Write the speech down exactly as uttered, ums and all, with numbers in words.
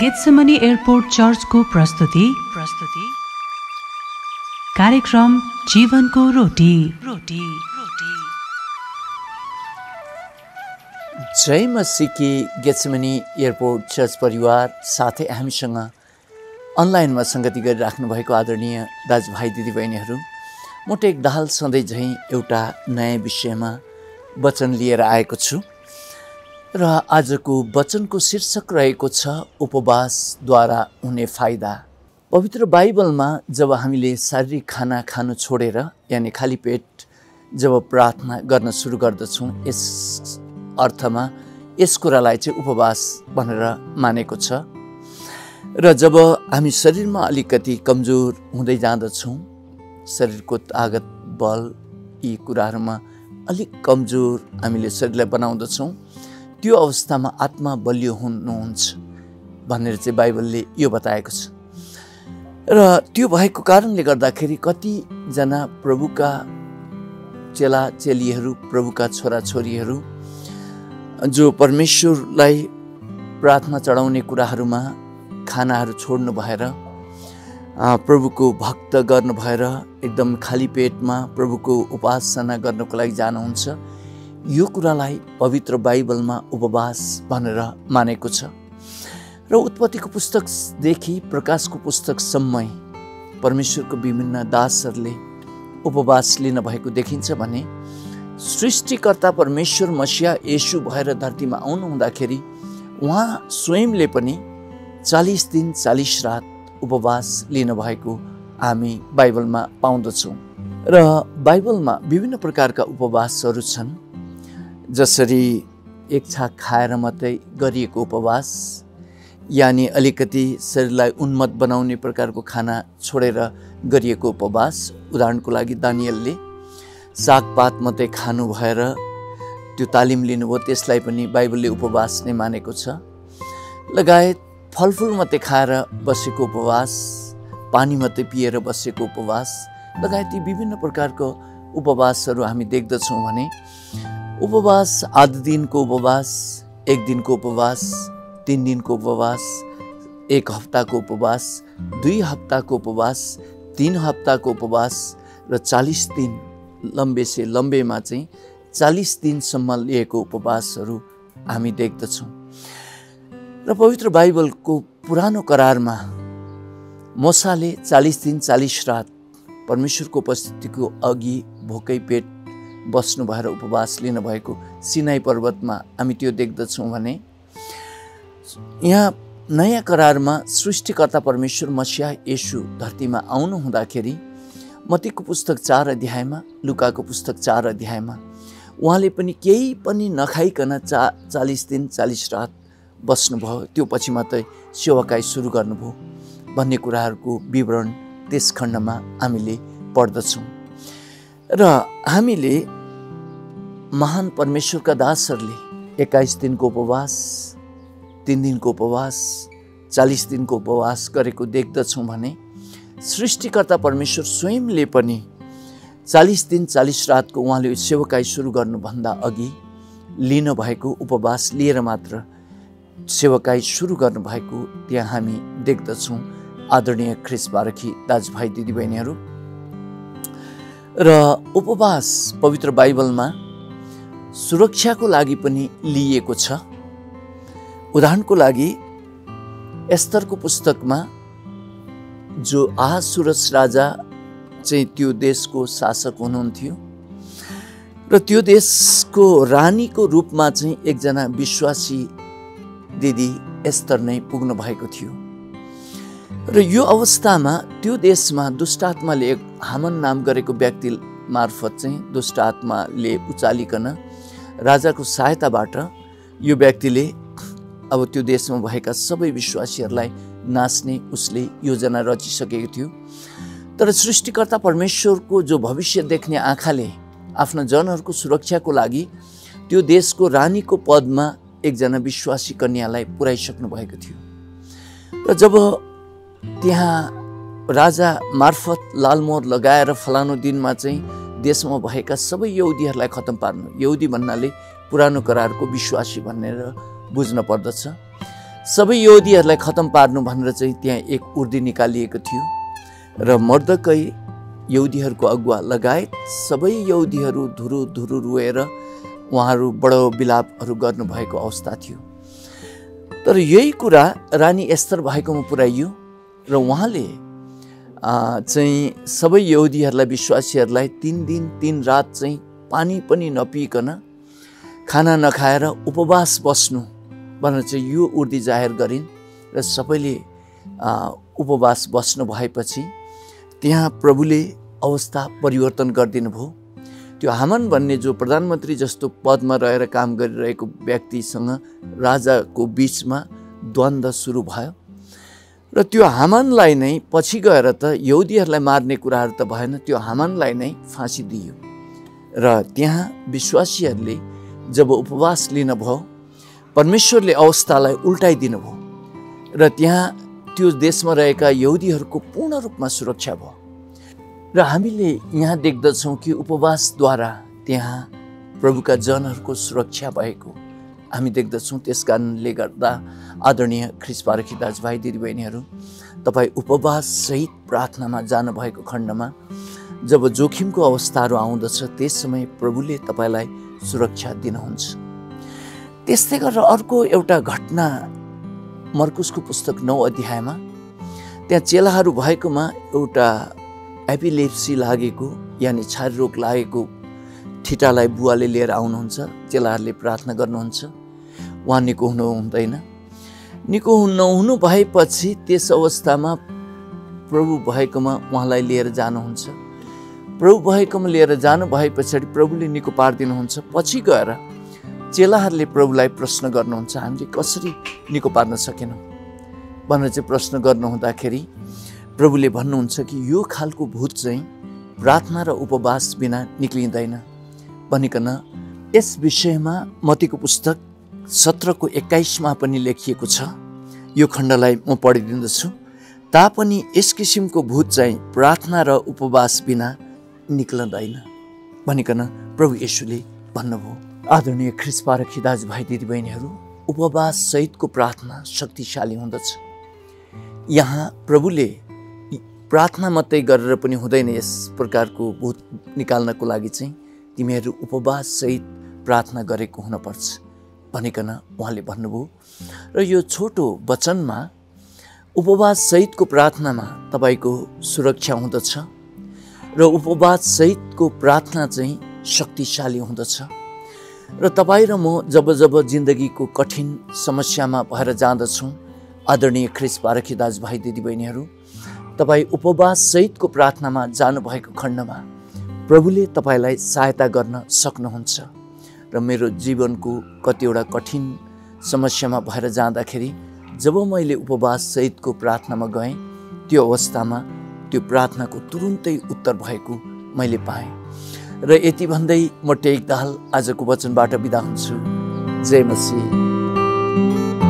Gethsemane airport church को प्रस्तुति प्रस्तुति कार्यक्रम जीवन को रोटी रोटी रोटी। जय मसीह की गेत्सेमनी एयरपोर्ट चर्च परिवार, साथै हामीसँग अनलाइनमा संगति गरिराख्नु भएको आदरणीय दाजुभाइ दिदीबहिनीहरू, म टेक दाहाल सधैँ झैँ एउटा नयाँ विषयमा वचन लिएर आएको छु र आजको वचनको शीर्षक रहेको छ उपवासद्वारा हुने फाइदा। पवित्र बाइबलमा जब हामीले शारीरिक खाना खानु छोडेर यानि खाली पेट जब प्रार्थना गर्न सुरु गर्दछौँ, यस अर्थमा यस कुरालाई चाहिँ उपवास भनेर मानेको छ। र जब हामी शरीरमा अलिकति कमजोर हुँदै जाँदछौँ, शरीरको तागत बल यी कुराहरूमा अलिक कमजोर हामीले शरीरलाई बनाउँदछौँ, त्यो अवस्थामा आत्मा बलियो हुनुहुन्छ भनेर चाहिँ बाइबलले यो बताएको छ। र त्यो भएको कारणले गर्दाखेरि कतिजना प्रभुका चेला चेलीहरू, प्रभुका छोराछोरीहरू जो परमेश्वरलाई प्रार्थना चढाउने कुराहरूमा खानाहरू छोड्नु भएर प्रभुको भक्त गर्नु भएर एकदम खाली पेटमा प्रभुको उपासना गर्नको लागि जानुहुन्छ, यो कुरालाई पवित्र बाइबलमा उपवास भनेर मानेको छ। र उत्पत्तिको पुस्तकदेखि प्रकाशको पुस्तकसम्म परमेश्वरको विभिन्न दासहरूले उपवास लिन भएको देखिन्छ भने सृष्टिकर्ता परमेश्वर मसीह येशू भएर धरतीमा आउनु हुँदाखेरि उहाँ स्वयंले पनि चालिस दिन चालिस रात उपवास लिनुभएको हामी बाइबलमा पाउँदछौँ। र बाइबलमा विभिन्न प्रकारका उपवासहरू छन्, जसरी एक छाक खाएर मात्रै गरिएको उपवास, यानि अलिकति शरीरलाई उन्मत्त बनाउने प्रकारको खाना छोडेर गरिएको उपवास। उदाहरणको लागि दानियलले सागपात मात्रै खानु भएर त्यो तालिम लिनुभयो, त्यसलाई पनि बाइबलले उपवास नै मानेको छ। लगायत फलफुल मात्रै खाएर बसेको उपवास, पानी मात्रै पिएर बसेको उपवास लगायत यी विभिन्न प्रकारको उपवासहरू हामी देख्दछौँ भने उपवास आधा दिनको उपवास, एक दिनको उपवास, तीन दिनको उपवास, एक हप्ताको उपवास, दुई हप्ताको उपवास, तीन हप्ताको उपवास र चालिस दिन लम्बे से लम्बेमा चाहिँ चालिस दिनसम्म लिएको उपवासहरू हामी देख्दछौँ। र पवित्र बाइबलको पुरानो करारमा मूसाले चालिस दिन चालिस रात परमेश्वरको उपस्थितिको अघि भोकै पेट बस्नु भएर उपवास लिनुभएको सिनाई पर्वतमा हामी त्यो देख्दछौँ भने यहाँ नयाँ करारमा सृष्टिकर्ता परमेश्वर मसीह येशू धरतीमा आउनु हुँदाखेरि मत्तीको पुस्तक चार अध्यायमा, लुकाको पुस्तक चार अध्यायमा उहाँले पनि केही पनि नखाइकन चा चालिस दिन चालिस रात बस्नुभयो, त्यो पछि मात्रै सेवाकाई सुरु गर्नुभयो भन्ने कुराहरूको विवरण त्यस खण्डमा हामीले पढ्दछौँ। र हामीले महान परमेश्वरका दासहरूले एक्काइस दिनको उपवास, तीन दिनको उपवास, चालिस दिनको उपवास गरेको देख्दछौँ भने सृष्टिकर्ता परमेश्वर स्वयंले पनि चालिस दिन चालिस रातको उहाँले सेवाकाई सुरु गर्नुभन्दा अघि लिनुभएको उपवास लिएर मात्र सेवाकाई सुरु गर्नुभएको त्यहाँ हामी देख्दछौँ। आदरणीय ख्रिस्टबारकी दाजुभाइ दिदीबहिनीहरू, र उपवास पवित्र बाइबलमा सुरक्षाको लागि पनि लिएको छ। उदाहरणको लागि एस्तरको पुस्तकमा जो आहासुरस राजा चाहिँ त्यो देशको शासक हुनुहुन्थ्यो र त्यो देशको रानीको रूपमा चाहिँ एकजना विश्वासी दिदी एस्तर नै पुग्नु भएको थियो। र यो अवस्थामा त्यो देशमा दुष्टात्माले हामन नाम गरेको व्यक्ति मार्फत चाहिँ दुष्टात्माले उचालिकन राजाको सहायताबाट यो व्यक्तिले अब त्यो देशमा भएका सबै विश्वासीहरूलाई नाच्ने उसले योजना रचिसकेको थियो। तर सृष्टिकर्ता परमेश्वरको जो भविष्य देख्ने आँखाले आफ्ना जनहरूको सुरक्षाको लागि त्यो देशको रानीको पदमा एकजना विश्वासी कन्यालाई पुर्याइसक्नु भएको थियो। र जब त्यहाँ राजा मार्फत लालमोहर लगाएर फलानु दिनमा चाहिँ देशमा भएका सबै यहुदीहरूलाई खत्तम पार्नु, यहुदी भन्नाले पुरानो करारको विश्वासी भनेर बुझ्न पर्दछ। सबै योधीहरूलाई खतम पार्नु भनेर चाहिँ त्यहाँ एक उर्दी निकालिएको थियो र मर्दकै यहुदीहरूको अगुवा लगायत सबै यहुदीहरू धुरु धुरु रोएर उहाँहरू बडो विलापहरू गर्नुभएको अवस्था थियो। तर यही कुरा रानी एस्तर भएकोमा पुर्याइयो र उहाँले चाहिँ सबै यहुदीहरूलाई विश्वासीहरूलाई तीन दिन तीन रात चाहिँ पानी पनि नपिइकन खाना नखाएर उपवास बस्नु भनेर चाहिँ यो उर्दी जाहेर गरिन् र सबैले उपवास बस्नु भएपछि त्यहाँ प्रभुले अवस्था परिवर्तन गरिदिनु भयो। त्यो हामान भन्ने जो प्रधानमन्त्री जस्तो पदमा रहेर काम गरिरहेको व्यक्तिसँग राजाको बीचमा द्वन्द्व सुरु भयो र त्यो हामानलाई नै पछि गएर त यहुदीहरूलाई मार्ने कुराहरू त भएन, त्यो हामानलाई नै फाँसी दियो र त्यहाँ विश्वासीहरूले जब उपवास लिनुभयो परमेश्वरले अवस्थालाई उल्टाइदिनु भयो र त्यहाँ त्यो देशमा रहेका यहुदीहरूको पूर्ण रूपमा सुरक्षा भयो। र हामीले यहाँ देख्दछौँ कि उपवासद्वारा त्यहाँ प्रभुका जनहरूको सुरक्षा भएको हामी देख्दछौँ। त्यस कारणले गर्दा आदरणीय ख्रिस्ट पारखी दाजुभाइ दिदीबहिनीहरू, तपाईँ उपवाससहित प्रार्थनामा जानुभएको खण्डमा जब जोखिमको अवस्थाहरू आउँदछ त्यस समय प्रभुले तपाईँलाई सुरक्षा दिनुहुन्छ। त्यस्तै गरेर अर्को एउटा घटना मरकुसको पुस्तक नौ अध्यायमा त्यहाँ चेलाहरू भएकोमा एउटा एपिलेप्सी लागेको यानि छारे रोग लागेको ठिटालाई बुवाले लिएर आउनुहुन्छ। चेलाहरूले प्रार्थना गर्नुहुन्छ, उहाँ निको हुनु हुँदैन। निको नहुनु भएपछि त्यस अवस्थामा प्रभु भएकोमा उहाँलाई लिएर जानुहुन्छ। प्रभु भएकोमा लिएर जानु भए पछाडि प्रभुले निको पारिदिनुहुन्छ। पछि गएर चेलाहरूले प्रभुलाई प्रश्न गर्नुहुन्छ, हामीले कसरी निको पार्न सकेनौँ भनेर चाहिँ प्रश्न गर्नुहुँदाखेरि प्रभुले भन्नुहुन्छ कि यो खालको भूत चाहिँ प्रार्थना र उपवास बिना निक्लिँदैन भनिकन यस विषयमा मत्तीको पुस्तक सत्रको एक्काइसमा पनि लेखिएको छ। यो खण्डलाई म पढिदिँदछु। तापनि यस किसिमको भूत चाहिँ प्रार्थना र उपवास बिना निक्लिँदैन भनिकन प्रभु येशूले भन्नुभयो। आदरणीय ख्रिस्ट पारखी दाजुभाइ दिदीबहिनीहरू, उपवास सहितको प्रार्थना शक्तिशाली हुँदछ। यहाँ प्रभुले प्रार्थना मात्रै गरेर पनि हुँदैन, यस प्रकारको भूत निकाल्नको लागि चाहिँ तिमीहरू उपवास सहित प्रार्थना गरेको हुनुपर्छ भनिकन उहाँले भन्नुभयो। र यो छोटो वचनमा उपवास सहितको प्रार्थनामा तपाईँको सुरक्षा हुँदछ र उपवास सहितको प्रार्थना चाहिँ शक्तिशाली हुँदछ। र तपाईँ र म जब जब जिन्दगीको कठिन समस्यामा भएर जाँदछौँ, आदरणीय ख्रिस्ट पारखी दाजुभाइ दिदीबहिनीहरू, तपाईँ उपवास सहितको प्रार्थनामा जानुभएको खण्डमा प्रभुले तपाईँलाई सहायता गर्न सक्नुहुन्छ। र मेरो जीवनको कतिवटा कठिन समस्यामा भएर जाँदाखेरि जब मैले उपवास सहितको प्रार्थनामा गएँ त्यो अवस्थामा त्यो प्रार्थनाको तुरुन्तै उत्तर भएको मैले पाएँ। र यति भन्दै म टेक दाहाल आजको वचनबाट बिदा हुन्छु। जय मसीह।